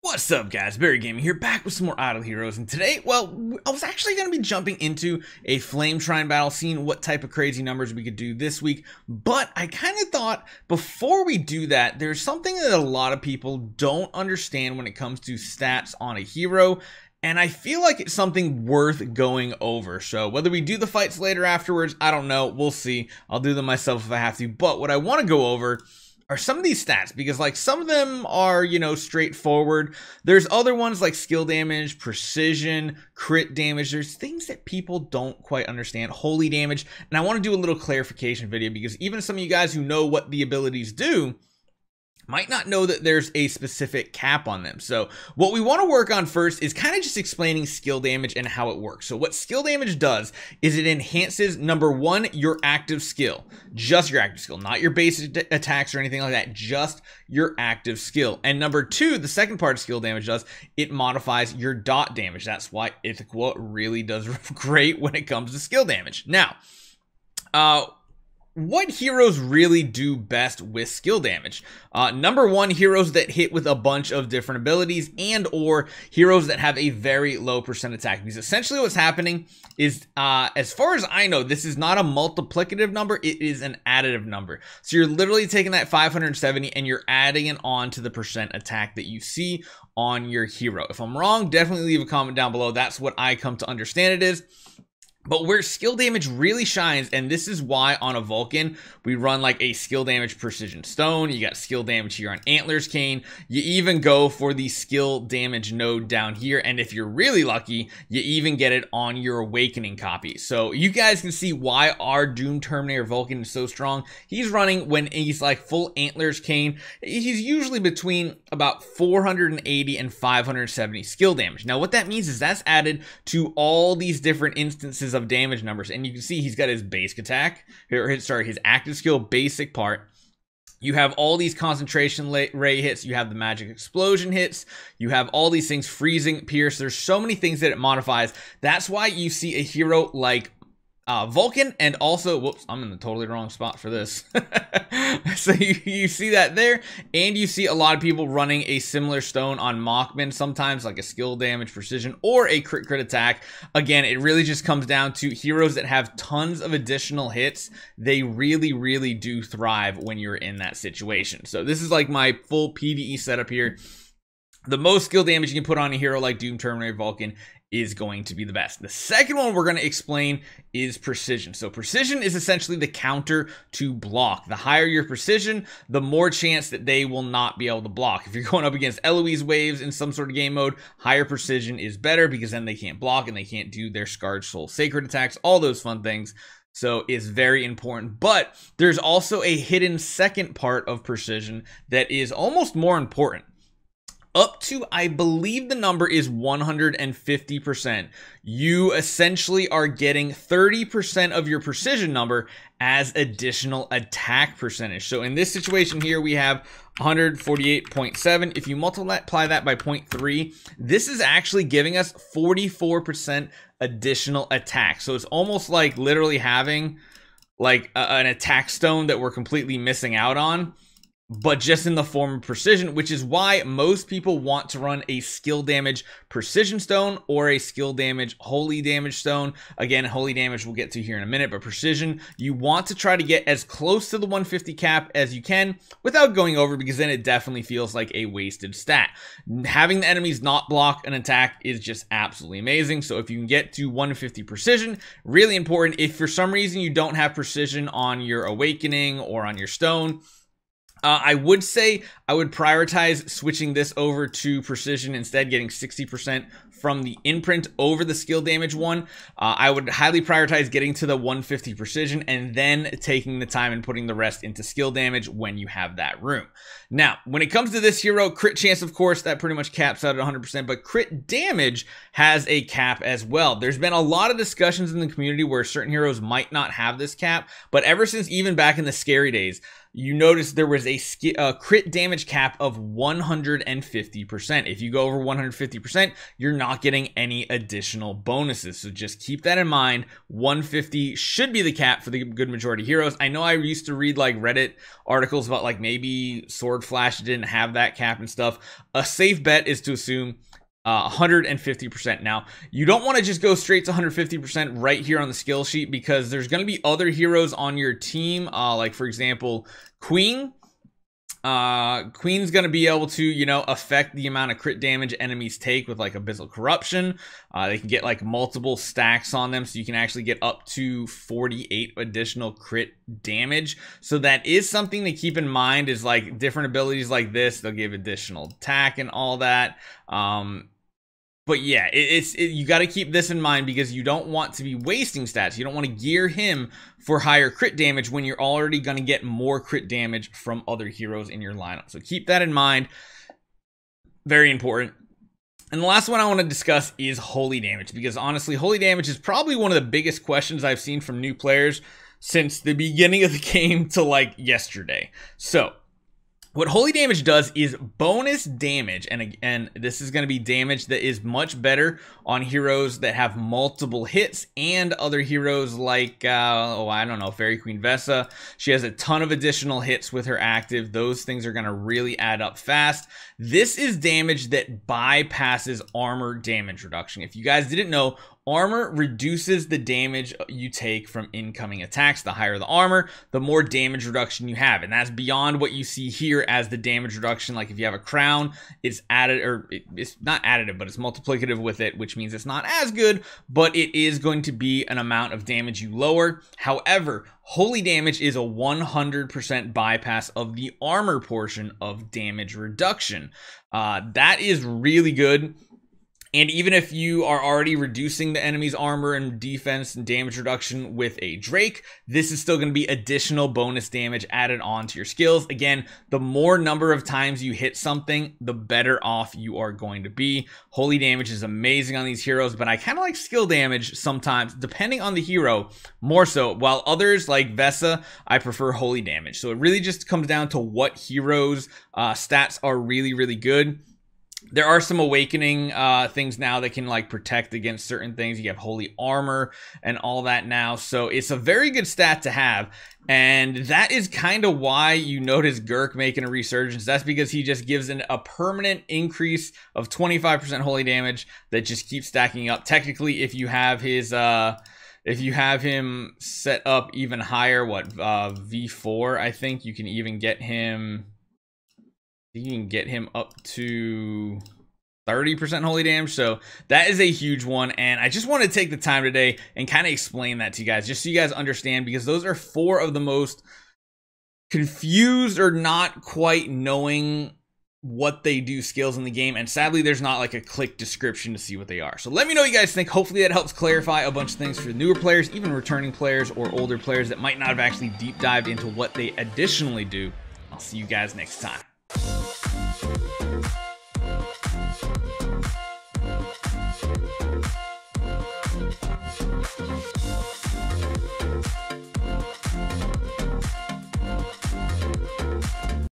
What's up guys, Barry Gaming here, back with some more Idle Heroes, and today, well, I was actually going to be jumping into a Flame Shrine battle, seeing what type of crazy numbers we could do this week, but I kind of thought before we do that, there's something that a lot of people don't understand when it comes to stats on a hero, and I feel like it's something worth going over. So whether we do the fights later afterwards, I don't know, we'll see. I'll do them myself if I have to, but what I want to go over are some of these stats, because like some of them are, you know, straightforward. There's other ones like skill damage, precision, crit damage. There's things that people don't quite understand, holy damage. And I want to do a little clarification video, because even some of you guys who know what the abilities do might not know that there's a specific cap on them. So what we want to work on first is kind of just explaining skill damage and how it works. So what skill damage does is it enhances, number one, your active skill, just your active skill, not your basic attacks or anything like that, just your active skill. And number two, the second part of skill damage does, it modifies your dot damage. That's why Ithqua really does great when it comes to skill damage. Now, what heroes really do best with skill damage? Number one, heroes that hit with a bunch of different abilities, and or heroes that have a very low percent attack. Because essentially what's happening is, as far as I know, this is not a multiplicative number, it is an additive number. So you're literally taking that 570 and you're adding it on to the percent attack that you see on your hero. If I'm wrong, definitely leave a comment down below. That's what I come to understand it is. But where skill damage really shines, and this is why on a Vulcan, we run like a skill damage precision stone. You got skill damage here on Antlers Cane. You even go for the skill damage node down here. And if you're really lucky, you even get it on your Awakening copy. So you guys can see why our Doom Terminator Vulcan is so strong. He's running, when he's like full Antlers Cane, he's usually between about 480 and 570 skill damage. Now what that means is that's added to all these different instances of damage numbers, and you can see he's got his basic attack, or sorry, his active skill basic part. You have all these concentration ray hits, you have the magic explosion hits, you have all these things, freezing, pierce. There's so many things that it modifies. That's why you see a hero like Vulcan, and also, whoops, I'm in the totally wrong spot for this. So you see that there, and you see a lot of people running a similar stone on Machman, sometimes like a skill damage precision or a crit attack. Again, it really just comes down to heroes that have tons of additional hits. They really do thrive when you're in that situation. So this is like my full PvE setup here. The most skill damage you can put on a hero like Doom Terminator Vulcan is going to be the best. The second one we're going to explain is precision. So precision is essentially the counter to block. The higher your precision, the more chance that they will not be able to block. If you're going up against Eloise waves in some sort of game mode, higher precision is better, because then they can't block and they can't do their Scarred Soul sacred attacks, all those fun things. So it's very important, but there's also a hidden second part of precision that is almost more important. Up to, I believe the number is 150%. You essentially are getting 30% of your precision number as additional attack percentage. So in this situation here, we have 148.7. If you multiply that by 0.3, this is actually giving us 44% additional attack. So it's almost like literally having like an attack stone that we're completely missing out on, but just in the form of precision, which is why most people want to run a skill damage precision stone or a skill damage holy damage stone. Again, holy damage we'll get to here in a minute, but precision, you want to try to get as close to the 150 cap as you can without going over, because then it definitely feels like a wasted stat. Having the enemies not block an attack is just absolutely amazing. So if you can get to 150 precision, really important. If for some reason you don't have precision on your Awakening or on your stone, I would say I would prioritize switching this over to precision instead, getting 60% from the imprint over the skill damage one. I would highly prioritize getting to the 150 precision and then taking the time and putting the rest into skill damage when you have that room. Now, when it comes to this hero, crit chance, of course, that pretty much caps out at 100%, but crit damage has a cap as well. There's been a lot of discussions in the community where certain heroes might not have this cap, but ever since even back in the scary days, you notice there was a crit damage cap of 150%. If you go over 150%, you're not getting any additional bonuses. So just keep that in mind. 150 should be the cap for the good majority of heroes. I know I used to read like Reddit articles about like maybe Sword Flash didn't have that cap and stuff. A safe bet is to assume 150%. Now, you don't want to just go straight to 150% right here on the skill sheet, because there's going to be other heroes on your team. Like for example, Queen. Queen's going to be able to, you know, affect the amount of crit damage enemies take with like Abyssal Corruption. They can get like multiple stacks on them, so you can actually get up to 48 additional crit damage. So that is something to keep in mind, is like different abilities like this, they'll give additional attack and all that. But yeah, you got to keep this in mind, because you don't want to be wasting stats. You don't want to gear him for higher crit damage when you're already going to get more crit damage from other heroes in your lineup. So keep that in mind. Very important. And the last one I want to discuss is holy damage, because honestly, holy damage is probably one of the biggest questions I've seen from new players since the beginning of the game to like yesterday. So what holy damage does is bonus damage, and again, this is going to be damage that is much better on heroes that have multiple hits, and other heroes like, I don't know, Fairy Queen Vessa. She has a ton of additional hits with her active. Those things are going to really add up fast. This is damage that bypasses armor damage reduction. If you guys didn't know, armor reduces the damage you take from incoming attacks. The higher the armor, the more damage reduction you have. And that's beyond what you see here as the damage reduction. Like if you have a crown, it's added, or it's not additive, but it's multiplicative with it, which means it's not as good, but it is going to be an amount of damage you lower. However, holy damage is a 100% bypass of the armor portion of damage reduction. That is really good. And even if you are already reducing the enemy's armor and defense and damage reduction with a Drake, this is still going to be additional bonus damage added on to your skills. Again, the more number of times you hit something, the better off you are going to be. Holy damage is amazing on these heroes, but I kind of like skill damage sometimes, depending on the hero, more so. While others, like Vessa, I prefer holy damage. So it really just comes down to what heroes' stats are really, really good. There are some awakening things now that can like protect against certain things. You have holy armor and all that now. So it's a very good stat to have. And that is kind of why you notice Gurk making a resurgence. That's because he just gives a permanent increase of 25% holy damage that just keeps stacking up. Technically, if you have his if you have him set up even higher, V4, I think you can even get him. You can get him up to 30% holy damage. So that is a huge one. And I just want to take the time today and kind of explain that to you guys, just so you guys understand, because those are four of the most confused or not quite knowing what they do skills in the game, and sadly there's not like a click description to see what they are. So let me know what you guys think. Hopefully that helps clarify a bunch of things for newer players, even returning players or older players that might not have actually deep dived into what they additionally do. I'll see you guys next time. We'll be right back.